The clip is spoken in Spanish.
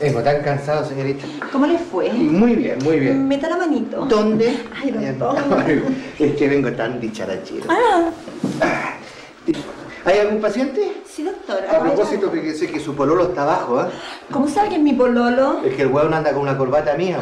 Vengo tan cansado, señorita. ¿Cómo le fue? Muy bien, muy bien. Meta la manito. ¿Dónde? Ay, doctor. Es que vengo tan dicharachero. Ah. ¿Hay algún paciente? Sí, doctor. A propósito, fíjese que su pololo está abajo, ¿eh? ¿Cómo sabe que es mi pololo? Es que el huevón anda con una corbata mía.